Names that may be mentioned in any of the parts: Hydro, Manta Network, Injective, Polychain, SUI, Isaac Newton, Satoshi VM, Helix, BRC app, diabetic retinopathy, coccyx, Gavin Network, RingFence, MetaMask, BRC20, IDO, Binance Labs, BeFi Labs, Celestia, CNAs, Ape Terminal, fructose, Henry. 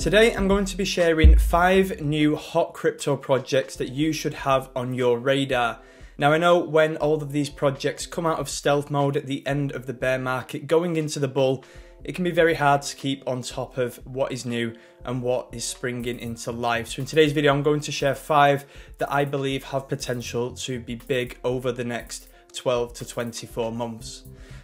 Today, I'm going to be sharing 5 new hot crypto projects that you should have on your radar. Now, I know when all of these projects come out of stealth mode at the end of the bear market, going into the bull, it can be very hard to keep on top of what is new and what is springing into life. So in today's video, I'm going to share 5 that I believe have potential to be big over the next 12 to 24 months.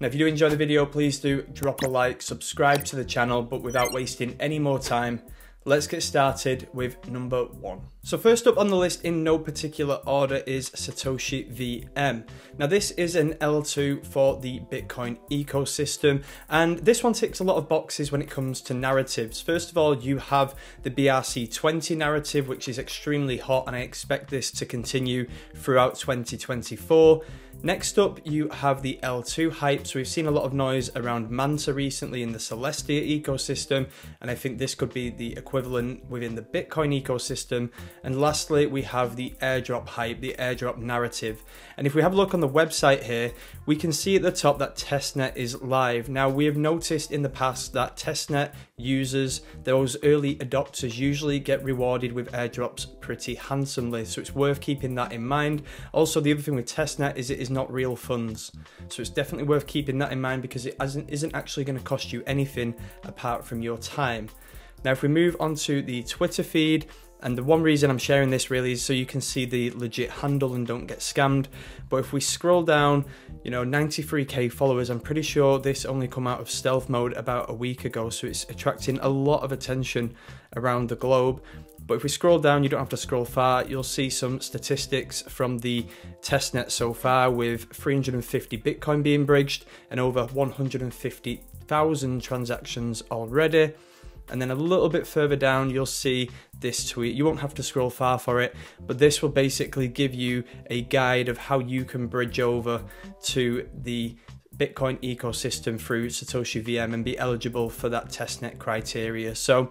Now, if you do enjoy the video, please do drop a like, subscribe to the channel, but without wasting any more time, let's get started with number 1. So first up on the list in no particular order is Satoshi VM. Now this is an L2 for the Bitcoin ecosystem, and this one ticks a lot of boxes when it comes to narratives. First of all, you have the BRC20 narrative, which is extremely hot, and I expect this to continue throughout 2024. Next up, you have the L2 hype. So we've seen a lot of noise around Manta recently in the Celestia ecosystem, and I think this could be the equivalent within the Bitcoin ecosystem. And lastly, we have the airdrop hype, the airdrop narrative. And if we have a look on the website here, we can see at the top that testnet is live. Now, we have noticed in the past that testnet users, those early adopters, usually get rewarded with airdrops pretty handsomely. So it's worth keeping that in mind. Also, the other thing with testnet is it is not real funds. So it's definitely worth keeping that in mind because it isn't actually going to cost you anything apart from your time. Now, if we move on to the Twitter feed, and the one reason I'm sharing this really is so you can see the legit handle and don't get scammed. But if we scroll down, you know, 93k followers, I'm pretty sure this only come out of stealth mode about a week ago. So it's attracting a lot of attention around the globe. But if we scroll down, you don't have to scroll far, you'll see some statistics from the testnet so far, with 350 Bitcoin being bridged and over 150,000 transactions already. And then a little bit further down, you'll see this tweet. You won't have to scroll far for it, but this will basically give you a guide of how you can bridge over to the Bitcoin ecosystem through Satoshi VM and be eligible for that testnet criteria. So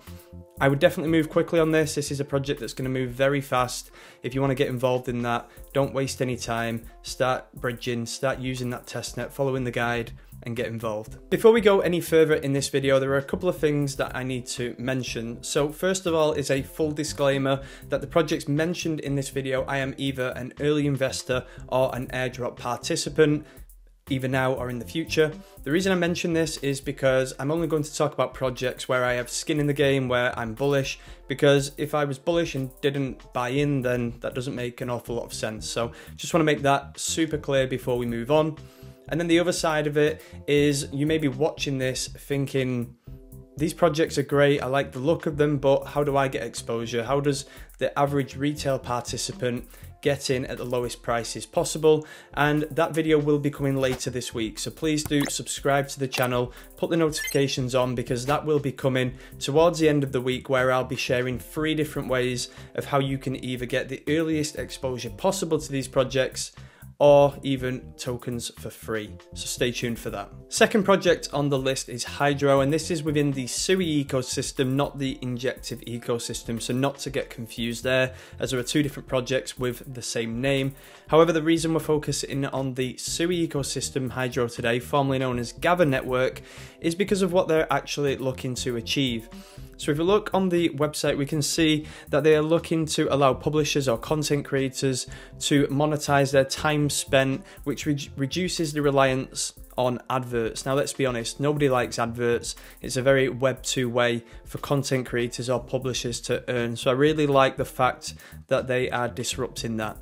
I would definitely move quickly on this. This is a project that's going to move very fast. If you want to get involved in that, don't waste any time. Start bridging, start using that testnet, following the guide, and get involved. Before we go any further in this video, there are a couple of things that I need to mention. So first of all is a full disclaimer that the projects mentioned in this video, I am either an early investor or an airdrop participant, either now or in the future. The reason I mention this is because I'm only going to talk about projects where I have skin in the game, where I'm bullish, because if I was bullish and didn't buy in, then that doesn't make an awful lot of sense. So just want to make that super clear before we move on. And then the other side of it is you may be watching this thinking, these projects are great, I like the look of them, but how do I get exposure? How does the average retail participant get in at the lowest prices possible? And that video will be coming later this week. So please do subscribe to the channel, put the notifications on, because that will be coming towards the end of the week, where I'll be sharing 3 different ways of how you can either get the earliest exposure possible to these projects or even tokens for free. So stay tuned for that. Second project on the list is Hydro, and this is within the SUI ecosystem, not the Injective ecosystem. So not to get confused there, as there are 2 different projects with the same name. However, the reason we're focusing on the SUI ecosystem, Hydro today, formerly known as Gavin Network, is because of what they're actually looking to achieve. So if you look on the website, we can see that they are looking to allow publishers or content creators to monetize their time spent, which reduces the reliance on adverts. Now, let's be honest, nobody likes adverts. It's a very Web 2 way for content creators or publishers to earn. So I really like the fact that they are disrupting that.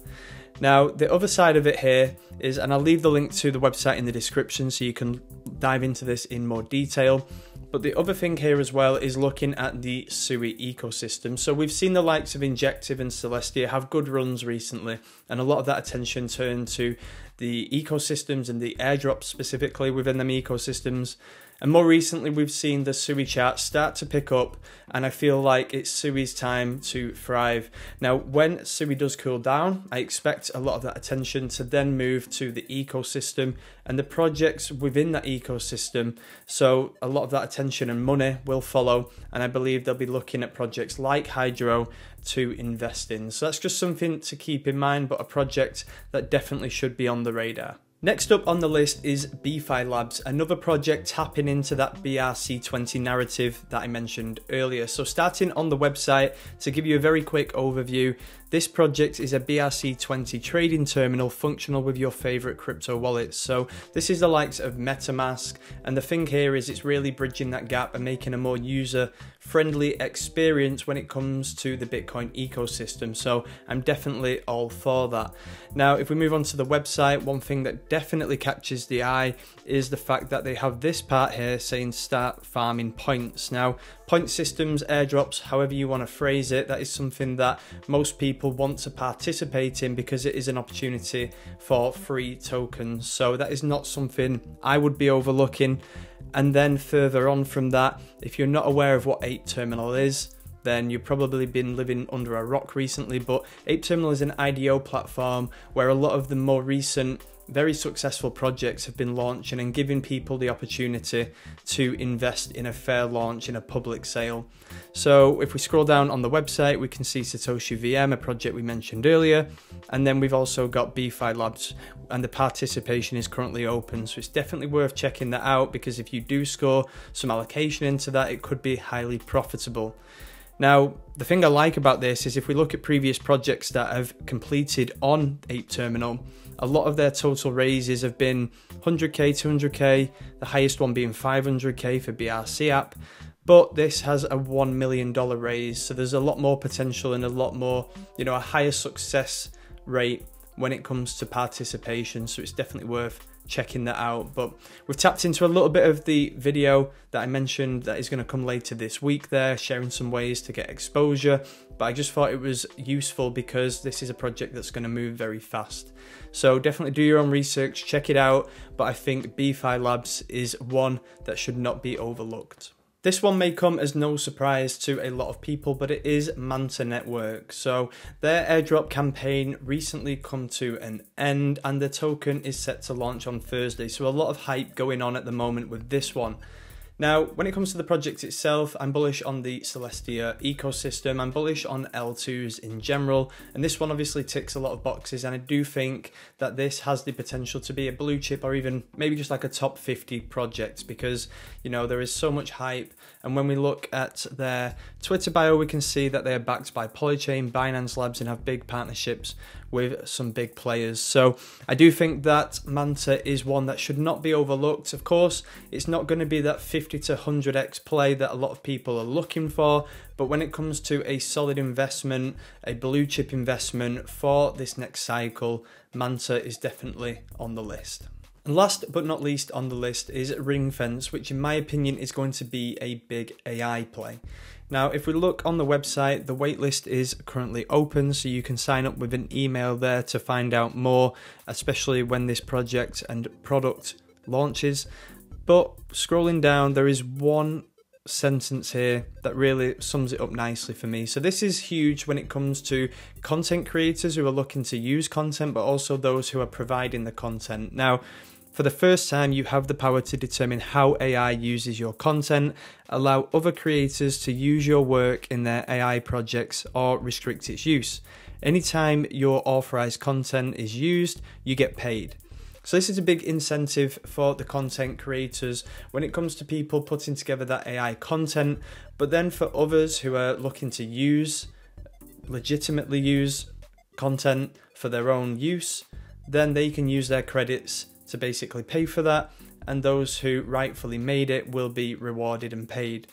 Now, the other side of it here is, and I'll leave the link to the website in the description so you can dive into this in more detail. But the other thing here as well is looking at the SUI ecosystem. So we've seen the likes of Injective and Celestia have good runs recently, and a lot of that attention turned to the ecosystems and the airdrops specifically within them ecosystems. And more recently, we've seen the SUI chart start to pick up, and I feel like it's SUI's time to thrive. Now, when SUI does cool down, I expect a lot of that attention to then move to the ecosystem and the projects within that ecosystem. So a lot of that attention and money will follow, and I believe they'll be looking at projects like Hydro to invest in. So that's just something to keep in mind, but a project that definitely should be on the radar. Next up on the list is BeFi Labs, another project tapping into that BRC20 narrative that I mentioned earlier. So starting on the website, to give you a very quick overview, this project is a BRC20 trading terminal functional with your favorite crypto wallets. So this is the likes of MetaMask, and the thing here is it's really bridging that gap and making a more user-friendly experience when it comes to the Bitcoin ecosystem. So I'm definitely all for that. Now, if we move on to the website, one thing that definitely catches the eye is the fact that they have this part here saying start farming points. Now, point systems, airdrops, however you want to phrase it, that is something that most people want to participate in because it is an opportunity for free tokens. So that is not something I would be overlooking. And then further on from that, if you're not aware of what Ape Terminal is, then you've probably been living under a rock recently, but Ape Terminal is an IDO platform where a lot of the more recent very successful projects have been launching and giving people the opportunity to invest in a fair launch in a public sale. So if we scroll down on the website, we can see Satoshi VM, a project we mentioned earlier, and then we've also got BeFi Labs, and the participation is currently open. So it's definitely worth checking that out, because if you do score some allocation into that, it could be highly profitable. Now, the thing I like about this is if we look at previous projects that have completed on Ape Terminal, a lot of their total raises have been 100k, 200k, the highest one being 500k for BRC app, but this has a $1 million raise. So there's a lot more potential and a lot more, a higher success rate when it comes to participation. So it's definitely worth checking that out. But we've tapped into a little bit of the video that I mentioned that is going to come later this week there, sharing some ways to get exposure, but I just thought it was useful because this is a project that's going to move very fast. So definitely do your own research, check it out, but I think BeFi Labs is one that should not be overlooked. This one may come as no surprise to a lot of people, but it is Manta Network. So their airdrop campaign recently come to an end and the token is set to launch on Thursday. So a lot of hype going on at the moment with this one. Now, when it comes to the project itself, I'm bullish on the Celestia ecosystem. I'm bullish on L2s in general. And this one obviously ticks a lot of boxes. And I do think that this has the potential to be a blue chip or even maybe just like a top 50 project because, there is so much hype. And when we look at their Twitter bio, we can see that they are backed by Polychain, Binance Labs, and have big partnerships with some big players. So I do think that Manta is one that should not be overlooked. Of course, it's not going to be that 50 to 100x play that a lot of people are looking for, but when it comes to a solid investment, a blue chip investment for this next cycle, Manta is definitely on the list. And last but not least on the list is RingFence, which in my opinion is going to be a big AI play. Now, if we look on the website, the waitlist is currently open, so you can sign up with an email there to find out more, especially when this project and product launches. But scrolling down, there is one sentence here that really sums it up nicely for me. So this is huge when it comes to content creators who are looking to use content, but also those who are providing the content. Now, for the first time, you have the power to determine how AI uses your content, allow other creators to use your work in their AI projects, or restrict its use. Anytime your authorized content is used, you get paid. So this is a big incentive for the content creators when it comes to people putting together that AI content, but then for others who are looking to legitimately use content for their own use, then they can use their credits to basically pay for that, and those who rightfully made it will be rewarded and paid.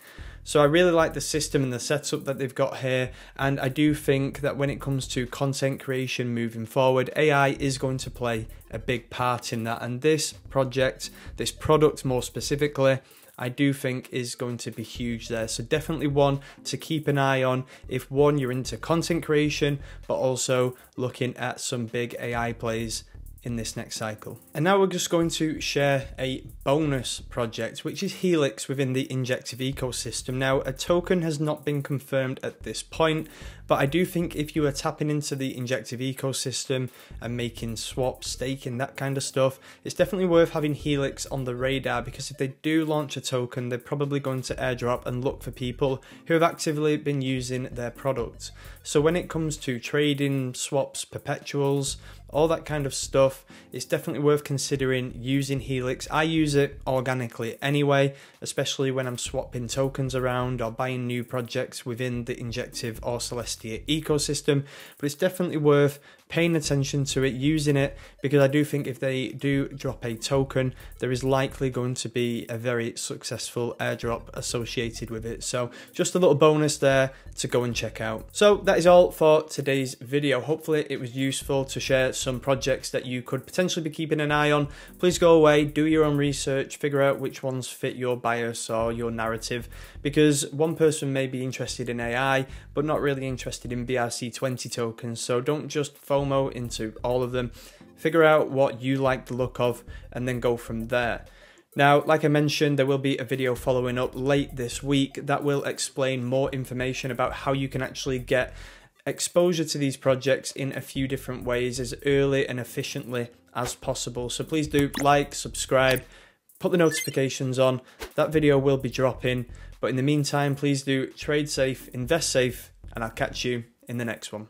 So I really like the system and the setup that they've got here, and I do think that when it comes to content creation moving forward, AI is going to play a big part in that, and this project, this product more specifically, I do think is going to be huge there. So definitely one to keep an eye on if one, you're into content creation, but also looking at some big AI plays in this next cycle. And now we're just going to share a bonus project, which is Helix within the Injective ecosystem. Now, a token has not been confirmed at this point, but I do think if you are tapping into the Injective ecosystem and making swaps, staking, that kind of stuff, it's definitely worth having Helix on the radar, because if they do launch a token, they're probably going to airdrop and look for people who have actively been using their product. So when it comes to trading, swaps, perpetuals, all that kind of stuff. It's definitely worth considering using Helix. I use it organically anyway, especially when I'm swapping tokens around or buying new projects within the Injective or Celestia ecosystem, but it's definitely worth paying attention to it, using it, because I do think if they do drop a token, there is likely going to be a very successful airdrop associated with it. So just a little bonus there to go and check out. So that is all for today's video. Hopefully it was useful to share some projects that you could potentially be keeping an eye on. Please go away, do your own research, figure out which ones fit your bias or your narrative, because one person may be interested in AI, but not really interested in BRC20 tokens. So don't just FOMO into all of them. Figure out what you like the look of and then go from there. Now, like I mentioned, there will be a video following up late this week that will explain more information about how you can actually get exposure to these projects in a few different ways as early and efficiently as possible. So please do like, subscribe, put the notifications on. That video will be dropping. But in the meantime, please do trade safe, invest safe, and I'll catch you in the next one.